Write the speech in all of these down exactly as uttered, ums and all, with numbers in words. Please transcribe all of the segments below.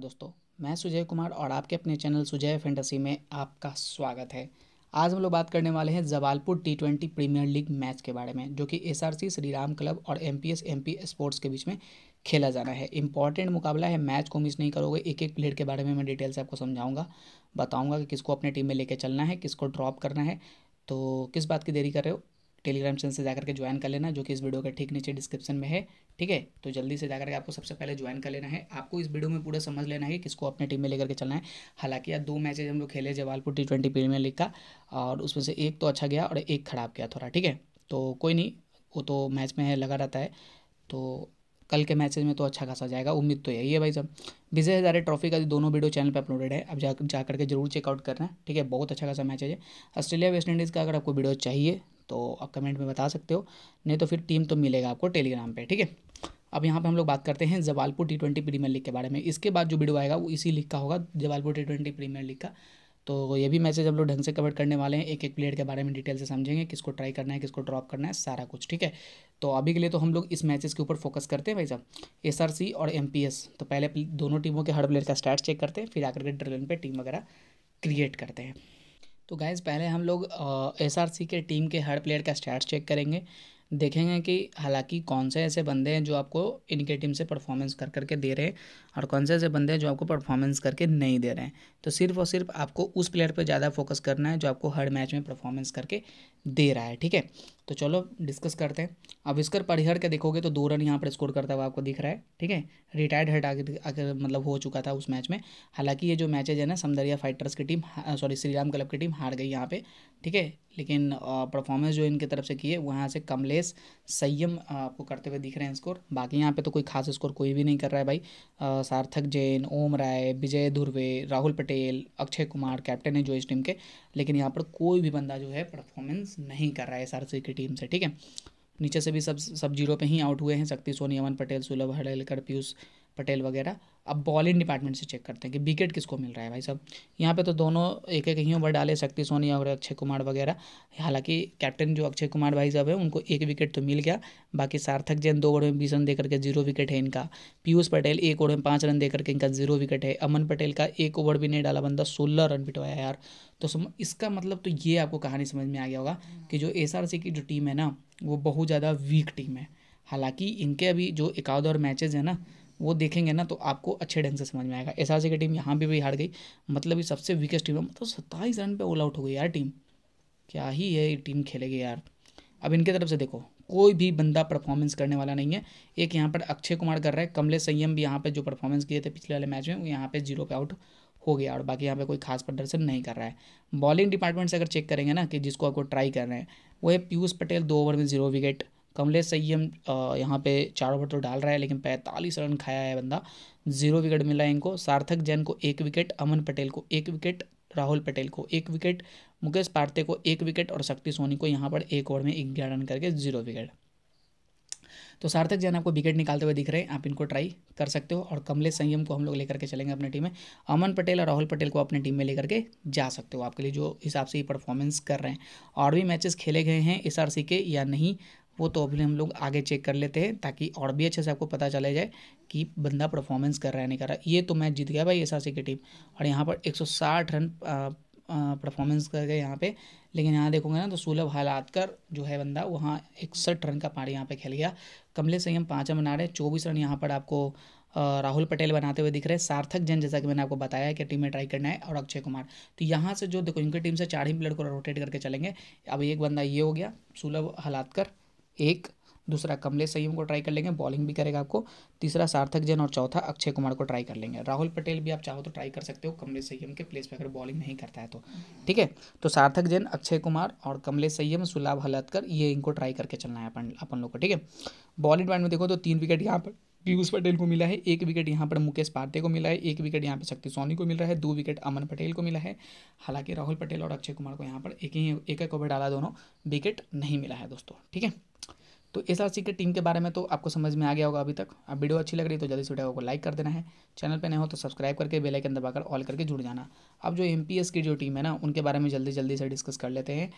दोस्तों मैं सुजय कुमार और आपके अपने चैनल सुजय फैंटेसी में आपका स्वागत है। आज हम लोग बात करने वाले हैं Jabalpur T twenty premier league match के बारे में, जो कि एसआरसी श्रीराम क्लब और एमपीएस एमपी स्पोर्ट्स के बीच में खेला जाना है। इंपॉर्टेंट मुकाबला है, मैच को मिस नहीं करोगे। एक एक प्लेयर के बारे में मैं डिटेल से आपको समझाऊंगा, बताऊँगा कि किसको अपने टीम में लेकर चलना है, किसको ड्रॉप करना है। तो किस बात की देरी कर रहे हो, टेलीग्राम चैनल से जाकर के ज्वाइन कर लेना, जो कि इस वीडियो के ठीक नीचे डिस्क्रिप्शन में है। ठीक है, तो जल्दी से जाकर के आपको सबसे पहले ज्वाइन कर लेना है। आपको इस वीडियो में पूरा समझ लेना है कि किसको अपने टीम में लेकर के चलना है। हालांकि यार दो मैचेज हम लोग खेले Jabalpur T twenty premier league का, और उसमें से एक तो अच्छा गया और एक खराब गया थोड़ा। ठीक है, तो कोई नहीं, वो तो मैच में है, लगा रहता है। तो कल के मैचेज में तो अच्छा खासा जाएगा, उम्मीद तो यही है भाई साहब। विजय हजारे ट्रॉफी का दोनों वीडियो चैनल पे अपलोडेड है, आप जा जा करके जरूर चेकआउट करना। ठीक है, बहुत अच्छा खासा मैचेज है। ऑस्ट्रेलिया वेस्ट इंडीज़ का अगर आपको वीडियो चाहिए तो आप कमेंट में बता सकते हो, नहीं तो फिर टीम तो मिलेगा आपको टेलीग्राम पे। ठीक है, अब यहाँ पे हम लोग बात करते हैं Jabalpur T twenty premier league के बारे में। इसके बाद जो वीडियो आएगा वो इसी लीग का होगा, Jabalpur T twenty premier league का। तो ये भी मैचेज हम लोग ढंग से कवर करने वाले हैं, एक एक प्लेयर के बारे में डिटेल से समझेंगे, किसको ट्राई करना है, किसको ड्रॉप करना है, सारा कुछ। ठीक है, तो अभी के लिए तो हम लोग इस मैचेस के ऊपर फोकस करते हैं भाई साहब, एसआरसी और एमपीएस। तो पहले दोनों टीमों के हर प्लेयर का स्टैट्स चेक करते हैं, फिर आकर के ड्रिल पे टीम वगैरह क्रिएट करते हैं। तो गाइज पहले हम लोग एसआरसी के टीम के हर प्लेयर का स्टैट्स चेक करेंगे, देखेंगे कि हालांकि कौन से ऐसे बंदे हैं जो आपको इनके टीम से परफॉर्मेंस कर करके दे रहे हैं और कौन से ऐसे बंदे हैं जो आपको परफॉर्मेंस करके नहीं दे रहे हैं। तो सिर्फ और सिर्फ आपको उस प्लेयर पर ज़्यादा फोकस करना है जो आपको हर मैच में परफॉर्मेंस करके दे रहा है। ठीक है, तो चलो डिस्कस करते हैं। अब इसकर परिहर के देखोगे तो दो रन यहाँ पर स्कोर करता हुआ आपको दिख रहा है। ठीक है, रिटायर्ड हट आगे अगर मतलब हो चुका था उस मैच में। हालांकि ये जो मैचेज है ना, समदरिया फाइटर्स की टीम सॉरी श्रीराम क्लब की टीम हार गई यहाँ पे। ठीक है, लेकिन परफॉर्मेंस जो इनके तरफ से की है वहाँ से कमलेश संयम आपको करते हुए दिख रहे हैं स्कोर। बाकी यहाँ पे तो कोई खास स्कोर कोई भी नहीं कर रहा है भाई। आ, सार्थक जैन, ओम राय, विजय धुर्वे, राहुल पटेल, अक्षय कुमार कैप्टन है जो इस टीम के, लेकिन यहाँ पर कोई भी बंदा जो है परफॉर्मेंस नहीं कर रहा है एसआरसी की टीम से। ठीक है, नीचे से भी सब सब जीरो पे ही आउट हुए हैं, शक्ति सोनी, अमन पटेल, सुलभ हड़ेलकर, पीयूष पटेल वगैरह। अब बॉलिंग डिपार्टमेंट से चेक करते हैं कि विकेट किसको मिल रहा है भाई साहब। यहाँ पे तो दोनों एक एक ही ओवर डाले, शक्ति सोनी और अक्षय कुमार वगैरह। हालांकि कैप्टन जो अक्षय कुमार भाई साहब है उनको एक विकेट तो मिल गया। बाकी सार्थक जैन दो ओवर में बीस रन दे करके जीरो विकेट है इनका। पीयूष पटेल एक ओवर में पाँच रन दे करके इनका जीरो विकेट है। अमन पटेल का एक ओवर भी नहीं डाला बंदा, सोलह रन पिटवाया यार। तो इसका मतलब तो ये आपको कहानी समझ में आ गया होगा कि जो एसआरसी की जो टीम है ना वो बहुत ज़्यादा वीक टीम है। हालांकि इनके अभी जो एकाध और मैचेज है ना वो देखेंगे ना तो आपको अच्छे ढंग से समझ में आएगा। एसआरसी की टीम यहाँ भी भी हार गई, मतलब ये सबसे वीकेस्ट टीम है। मतलब सत्ताईस रन पे ऑल आउट हो गई यार टीम, क्या ही है ये टीम खेलेगी यार। अब इनके तरफ से देखो कोई भी बंदा परफॉर्मेंस करने वाला नहीं है। एक यहाँ पर अक्षय कुमार कर रहा है, कमलेश संयम भी यहाँ पर जो परफॉर्मेंस किए थे पिछले वाले मैच में वो यहाँ पर जीरो पे आउट हो गया, और बाकी यहाँ पे कोई खास प्रदर्शन नहीं कर रहा है। बॉलिंग डिपार्टमेंट से अगर चेक करेंगे ना कि जिसको आपको ट्राई कर रहे हैं वो है पीयूष पटेल, दो ओवर में जीरो विकेट। कमलेश संयम यहाँ पे चार ओवर तो डाल रहा है लेकिन पैंतालीस रन खाया है बंदा, जीरो विकेट मिला है इनको। सार्थक जैन को एक विकेट, अमन पटेल को एक विकेट, राहुल पटेल को एक विकेट, मुकेश पार्थे को एक विकेट और शक्ति सोनी को यहाँ पर एक ओवर में ग्यारह रन करके जीरो विकेट। तो सार्थक जैन आपको विकेट निकालते हुए दिख रहे हैं, आप इनको ट्राई कर सकते हो। और कमलेश संयम को हम लोग लेकर के चलेंगे अपने टीम में। अमन पटेल और राहुल पटेल को अपने टीम में लेकर के जा सकते हो, आपके लिए जो हिसाब से ये परफॉर्मेंस कर रहे हैं। और भी मैचेस खेले गए हैं एसआरसी के या नहीं वो तो अभी हम लोग आगे चेक कर लेते हैं, ताकि और भी अच्छे से आपको पता चले जाए कि बंदा परफॉर्मेंस कर रहा है नहीं कर रहा। ये तो मैच जीत गया भाई एसआरसी की टीम, और यहाँ पर एक सौ साठ रन परफॉर्मेंस कर गए यहाँ पे। लेकिन यहाँ देखोगे ना तो सुलभ हालात कर जो है बंदा वहाँ इकसठ रन का पारी यहाँ पे खेल गया। कमलेश संयम पाँच रन बना रहे, चौबीस रन यहाँ पर आपको राहुल पटेल बनाते हुए दिख रहे हैं। सार्थक जैन जैसा कि मैंने आपको बताया है कि टीम में ट्राई करना है, और अक्षय कुमार। तो यहाँ से जो देखो इनकी टीम से चार ही प्लेयर को रोटेट करके चलेंगे। अब एक बंदा ये हो गया सुलभ हालात कर, एक दूसरा कमलेश संयम को ट्राई कर लेंगे, बॉलिंग भी करेगा आपको, तीसरा सार्थक जैन और चौथा अक्षय कुमार को ट्राई कर लेंगे। राहुल पटेल भी आप चाहो तो ट्राई कर सकते हो कमलेश संयम के प्लेस पे अगर बॉलिंग नहीं करता है तो। ठीक है, तो सार्थक जैन, अक्षय कुमार और कमलेश संयम, सुलभ हलातकर, ये इनको ट्राई करके चलना है अपन अपन लोग को। ठीक है, बॉलिंग पॉइंट में देखो तो तीन विकेट यहाँ पर पीयूष पटेल को मिला है, एक विकेट यहाँ पर मुकेश पार्थे को मिला है, एक विकेट यहाँ पर शक्ति सोनी को मिल रहा है, दो विकेट अमन पटेल को मिला है। हालांकि राहुल पटेल और अक्षय कुमार को यहाँ पर एक ही एक एक ओवर डाला, दोनों विकेट नहीं मिला है दोस्तों। ठीक है, तो एसआरसी के टीम के बारे में तो आपको समझ में आ गया होगा अभी तक। अब वीडियो अच्छी लग रही है तो जल्दी से वीडियो को लाइक कर देना है, चैनल पे नए हो तो सब्सक्राइब करके बेल आइकन दबाकर ऑल करके जुड़ जाना। अब जो एमपीएस की जो टीम है ना उनके बारे में जल्दी जल्दी से डिस्कस कर लेते हैं।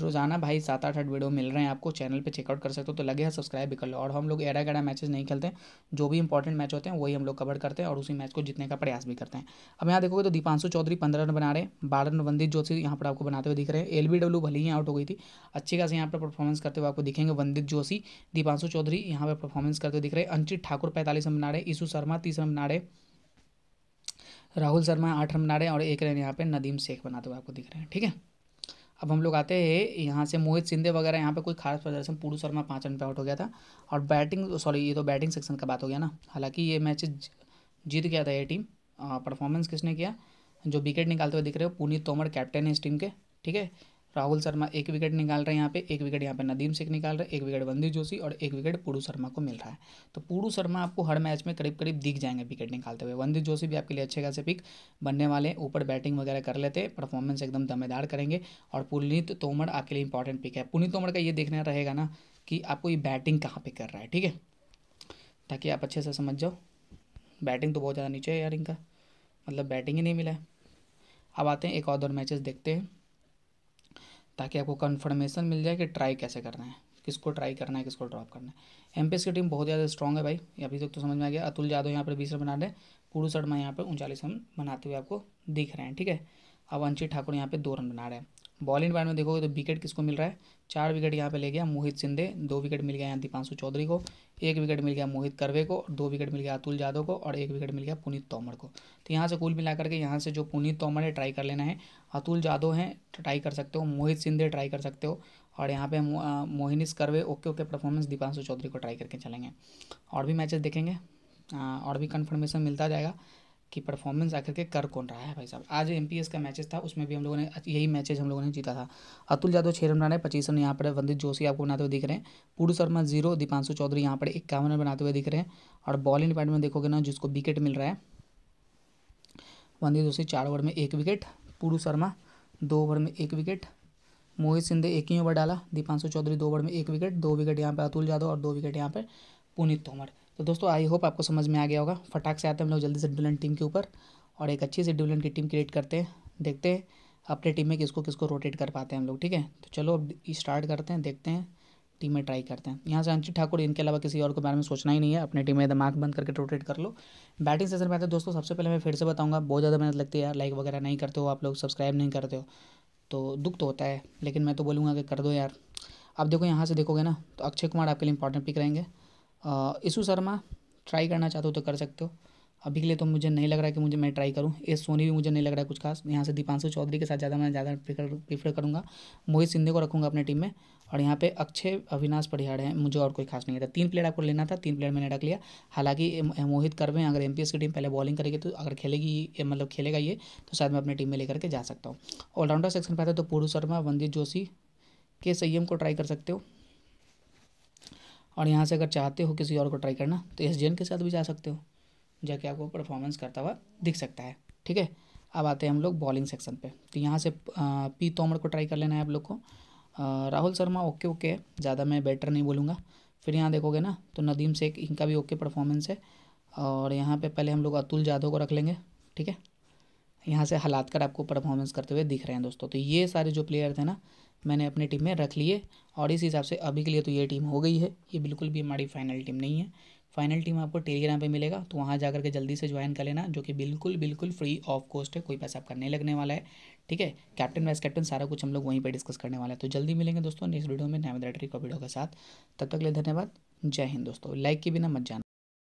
रोजाना भाई सात आठ आठ वीडियो मिल रहे हैं आपको, चैनल पे चेकआउट कर सकते हो। तो लगे हैं सब्सक्राइब भी कर लो। और हम लोग एडा गड़ा मैचेस नहीं खेलते हैं, जो भी इंपॉर्टेंट मैच होते हैं वही हम लोग कवर करते हैं और उसी मैच को जीतने का प्रयास भी करते हैं। अब यहाँ देखोगे तो दीपांशु चौधरी पंद्रह रन बना रहे हैं, बारह रन वंदित जोशी यहाँ पर आपको बनाते हुए दिख रहे हैं। एल बी डब्ल्यू भले ही आउट हो गई थी, अच्छी खासी यहाँ पर परफॉर्मेंस करते हुए आपको दिखेंगे वंदित जोशी, दीपांशु चौधरी यहाँ पर परफॉर्मेंस करते हुए दिख रहे हैं। अंकित ठाकुर पैंतालीस रन बना रहे, ईशू शर्मा तीस रन बना रहे, राहुल शर्मा आठ रन बना रहे और एक रन यहाँ पर नदीम शेख बनाते हुए आपको दिख रहे हैं। ठीक है, अब हम लोग आते हैं यहाँ से मोहित सिंधे वगैरह यहाँ पे कोई खास प्रदर्शन, पूरू शर्मा पाँच रन पे आउट हो गया था। और बैटिंग सॉरी ये तो बैटिंग सेक्शन का बात हो गया ना, हालांकि ये मैच जीत गया था ये टीम। परफॉर्मेंस किसने किया, जो विकेट निकालते हुए दिख रहे हो पुनीत तोमर कैप्टन है इस टीम के। ठीक है, राहुल शर्मा एक विकेट निकाल रहे हैं यहाँ पे, एक विकेट यहाँ पे नदीम शेख निकाल रहे हैं, एक विकेट वंदित जोशी और एक विकेट पूरू शर्मा को मिल रहा है। तो पूरू शर्मा आपको हर मैच में करीब करीब दिख जाएंगे विकेट निकालते हुए। वंदित जोशी भी आपके लिए अच्छे खासे पिक बनने वाले हैं, ऊपर बैटिंग वगैरह कर लेते हैं, परफॉर्मेंस एकदम दमेदार करेंगे। और पुनीत तोमर आपके लिए इंपॉर्टेंट पिक है। पुनीत तोमर का ये देखना रहेगा ना कि आपको ये बैटिंग कहाँ पे कर रहा है, ठीक है, ताकि आप अच्छे से समझ जाओ। बैटिंग तो बहुत ज़्यादा नीचे है यार इनका, मतलब बैटिंग ही नहीं मिला है। अब आते हैं एक और दौर मैचेस देखते हैं ताकि आपको कन्फर्मेशन मिल जाए कि ट्राई कैसे करना है, किसको ट्राई करना है, किसको ड्रॉप करना है। एमपीएस की टीम बहुत ज़्यादा स्ट्रॉन्ग है भाई, अभी तक तो समझ में आ गया। अतुल यादव यहाँ पर बीस रन बना रहे, पूरू शर्मा यहाँ पर उनचालीस रन बनाते हुए आपको दिख रहे हैं। ठीक है, अब अंकित ठाकुर यहाँ पे दो रन बना रहे हैं। बॉलिंग बैट में देखोगे तो विकेट किसको मिल रहा है, चार विकेट यहाँ पे ले गया मोहित सिंधे, दो विकेट मिल गया यहाँ दीपांशु चौधरी को, एक विकेट मिल गया मोहित करवे को, दो विकेट मिल गया अतुल यादव को और एक विकेट मिल गया पुनीत तोमर को। तो यहाँ से कुल मिलाकर के यहाँ से जो पुनीत तोमर है ट्राई कर लेना है, अतुल यादव हैं ट्राई कर सकते हो, मोहित सिंधे ट्राई कर सकते हो और यहाँ पे Mohinish Karve okay okay performance Deepanshu Chaudhary को ट्राई करके चलेंगे। और भी मैचेस देखेंगे और भी कन्फर्मेशन मिलता जाएगा कि परफॉर्मेंस आकर के कर कौन रहा है। भाई साहब आज एमपीएस का मैचेस था, उसमें भी हम लोगों ने यही मैचेस हम लोगों ने जीता था। अतुल यादव छः रन बनाए, पच्चीस रन यहाँ पर, वंदित जोशी आपको बनाते हुए दिख रहे हैं, पूरू शर्मा जीरो, दीपांशु चौधरी यहाँ पर इक्यावन रन बनाते हुए दिख रहे हैं। और बॉलिंग डिपार्टमेंट में देखोगे ना जिसको विकेट मिल रहा है, वंदित जोशी चार ओवर में एक विकेट, पूरू शर्मा दो ओवर में एक विकेट, मोहित सिंधे एक ही ओवर डाला, दीपांशु चौधरी दो ओवर में एक विकेट, दो विकेट यहाँ पर अतुल यादव और दो विकेट यहाँ पर पुनीत तोमर। तो दोस्तों आई होप आपको समझ में आ गया होगा। फटाक से आते हैं हम लोग जल्दी से डुबलेंट टीम के ऊपर और एक अच्छी सी डुबलेंट की टीम क्रिएट करते हैं, देखते हैं अपने टीम में किसको किसको रोटेट कर पाते हैं हम लोग। ठीक है, तो चलो अब स्टार्ट करते हैं, देखते हैं टीम में ट्राई करते हैं। यहाँ से अंकित ठाकुर, इनके अलावा किसी और के बारे में सोचना ही नहीं है, अपने टीम में दिमाग बंद करके रोटेट कर लो। बैटिंग सेशन में आते हैं दोस्तों, सबसे पहले मैं फिर से बताऊँगा बहुत ज़्यादा मेहनत लगती है यार, लाइक वगैरह नहीं करते हो आप लोग, सब्सक्राइब नहीं करते हो तो दुख तो होता है, लेकिन मैं तो बोलूँगा कि कर दो यार। आप देखो यहाँ से देखोगे ना तो अक्षय कुमार आपके लिए इंपॉर्टेंट पिक रहेंगे। ईशू शर्मा ट्राई करना चाहते हो तो कर सकते हो, अभी के लिए तो मुझे नहीं लग रहा है कि मुझे मैं ट्राई करूं। एस सोनी भी मुझे नहीं लग रहा है कुछ खास। यहाँ से दीपांशु चौधरी के साथ ज़्यादा मैं ज़्यादा प्रीफर करूँगा, मोहित सिंधे को रखूँगा अपने टीम में। और यहाँ पे अक्षय अविनाश परिहार हैं, मुझे और कोई खास नहीं था। तीन प्लेयर आपको लेना था, तीन प्लेयर मैंने रख लिया। हालांकि मोहित करवे अगर एमपीएस की टीम पहले बॉलिंग करेगी तो अगर खेलेगी मतलब खेलेगा ये तो शायद मैं अपनी टीम में लेकर के जा सकता हूँ। ऑलराउंडर सेक्शन पर आता है तो पूरू शर्मा, वंदित जोशी के संयम को ट्राई कर सकते हो और यहाँ से अगर चाहते हो किसी और को ट्राई करना तो एस के साथ भी जा सकते हो, जाके आपको परफॉर्मेंस करता हुआ दिख सकता है। ठीक है, अब आते हैं हम लोग बॉलिंग सेक्शन पे। तो यहाँ से पी तोमर को ट्राई कर लेना है आप लोग को। राहुल शर्मा ओके ओके, ज़्यादा मैं बेटर नहीं बोलूँगा। फिर यहाँ देखोगे ना तो नदीम शेख, इनका भी ओके परफॉर्मेंस है। और यहाँ पर पहले हम लोग अतुल यादव को रख लेंगे। ठीक है, यहाँ से हालात कर आपको परफॉर्मेंस करते हुए दिख रहे हैं दोस्तों। तो ये सारे जो प्लेयर थे ना मैंने अपनी टीम में रख लिए और इस हिसाब से अभी के लिए तो ये टीम हो गई है। ये बिल्कुल भी हमारी फाइनल टीम नहीं है। फाइनल टीम आपको टेलीग्राम पे मिलेगा, तो वहाँ जाकर के जल्दी से ज्वाइन कर लेना, जो कि बिल्कुल बिल्कुल फ्री ऑफ कॉस्ट है, कोई पैसा आपका नहीं लगने वाला है। ठीक है, कैप्टन वाइस कैप्टन सारा कुछ हम लोग वहीं पर डिस्कस करने वाला है। तो जल्दी मिलेंगे दोस्तों नेक्स्ट वीडियो में नया ट्रिक वीडियो के साथ। तब तक के लिए धन्यवाद, जय हिंद दोस्तों। लाइक के बिना मत जाना।